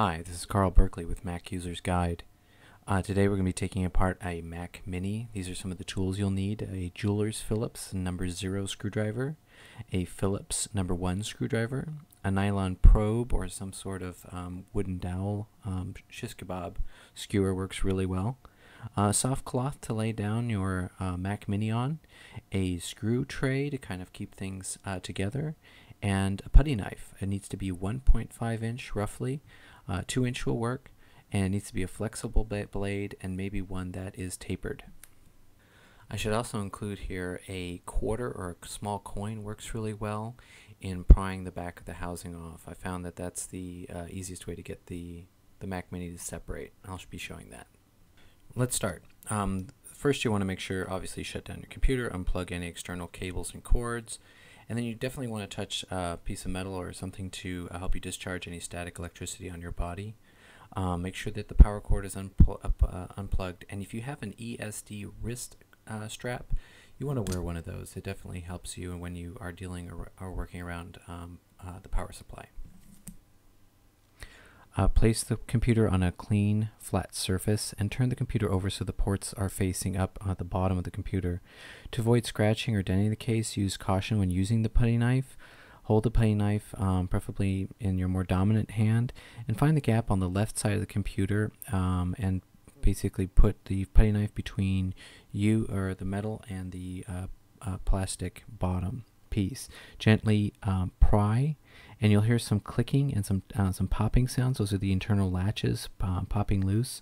Hi, this is Carl Berkeley with Mac User's Guide. Today we're going to be taking apart a Mac Mini. These are some of the tools you'll need: a jeweler's Phillips #0 screwdriver, a Phillips #1 screwdriver, a nylon probe or some sort of wooden dowel, shish kebab skewer works really well, soft cloth to lay down your Mac Mini on, a screw tray to kind of keep things together, and a putty knife. It needs to be 1.5 inch roughly. 2 inch will work, and it needs to be a flexible blade and maybe one that is tapered. I should also include here a quarter or a small coin works really well in prying the back of the housing off. I found that that's the easiest way to get the Mac Mini to separate. I'll be showing that. Let's start. First you want to make sure, obviously, shut down your computer, unplug any external cables and cords, and then you definitely want to touch a piece of metal or something to help you discharge any static electricity on your body. Make sure that the power cord is unplugged, and if you have an ESD wrist strap, you want to wear one of those. It definitely helps you when you are dealing or working around the power supply. Place the computer on a clean, flat surface and turn the computer over so the ports are facing up at the bottom of the computer. To avoid scratching or denting the case, use caution when using the putty knife. Hold the putty knife, preferably in your more dominant hand, and find the gap on the left side of the computer and basically put the putty knife between you or the metal and the plastic bottom piece. Gently pry, and you'll hear some clicking and some popping sounds. Those are the internal latches popping loose,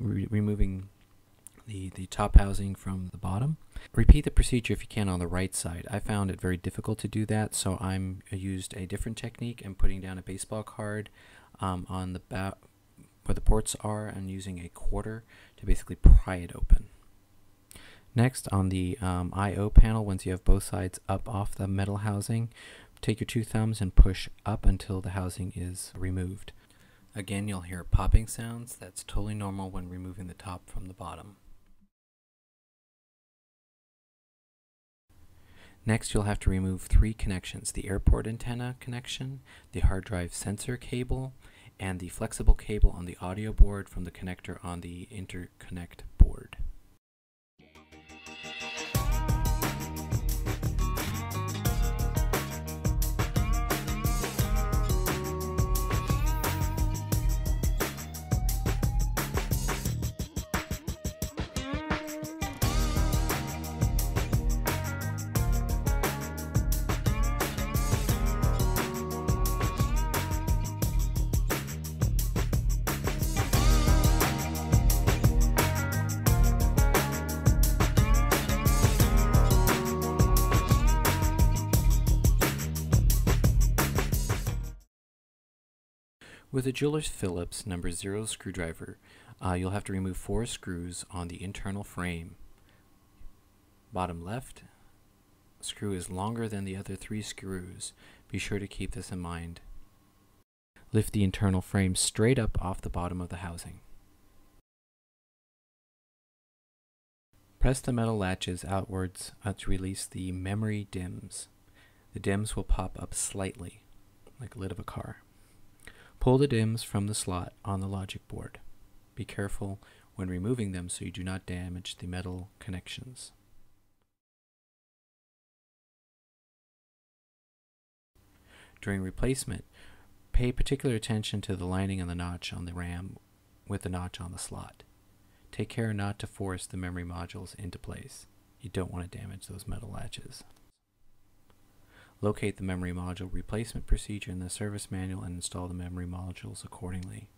removing the top housing from the bottom. Repeat the procedure if you can on the right side. I found it very difficult to do that, so I used a different technique. I'm putting down a baseball card on the back where the ports are and using a quarter to basically pry it open. Next, on the I/O panel, once you have both sides up off the metal housing, take your two thumbs and push up until the housing is removed. Again, you'll hear popping sounds. That's totally normal when removing the top from the bottom. Next, you'll have to remove 3 connections: the AirPort antenna connection, the hard drive sensor cable, and the flexible cable on the audio board from the connector on the interconnect board. With a jeweler's Phillips #0 screwdriver, you'll have to remove 4 screws on the internal frame. Bottom left screw is longer than the other 3 screws. Be sure to keep this in mind. Lift the internal frame straight up off the bottom of the housing. Press the metal latches outwards to release the memory DIMMs. The DIMMs will pop up slightly, like the lid of a car. Pull the DIMMs from the slot on the logic board. Be careful when removing them so you do not damage the metal connections. During replacement, pay particular attention to the lining and the notch on the RAM with the notch on the slot. Take care not to force the memory modules into place. You don't want to damage those metal latches. Locate the memory module replacement procedure in the service manual and install the memory modules accordingly.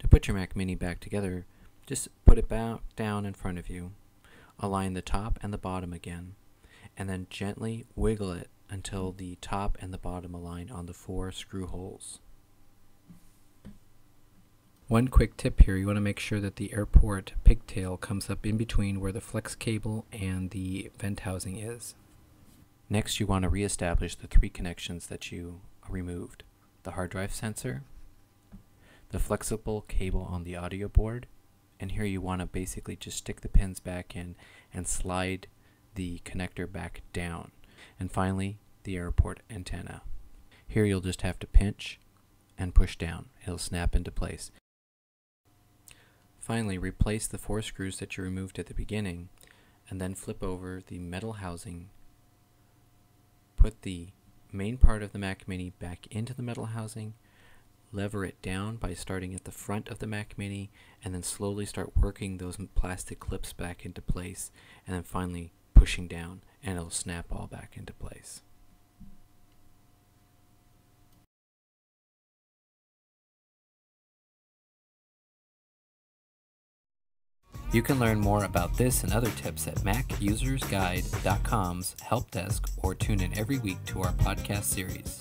To put your Mac Mini back together, just put it back down in front of you, align the top and the bottom again, and then gently wiggle it until the top and the bottom align on the 4 screw holes. One quick tip here, you want to make sure that the airport pigtail comes up in between where the flex cable and the vent housing is. Next, you want to reestablish the 3 connections that you removed: the hard drive sensor, the flexible cable on the audio board, and here you want to basically just stick the pins back in and slide the connector back down. And finally, the airport antenna. Here you'll just have to pinch and push down. It'll snap into place. Finally, replace the 4 screws that you removed at the beginning, and then flip over the metal housing. Put the main part of the Mac Mini back into the metal housing, lever it down by starting at the front of the Mac Mini, and then slowly start working those plastic clips back into place, and then finally pushing down, and it'll snap all back into place. You can learn more about this and other tips at macusersguide.com's help desk, or tune in every week to our podcast series.